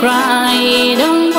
cry, don't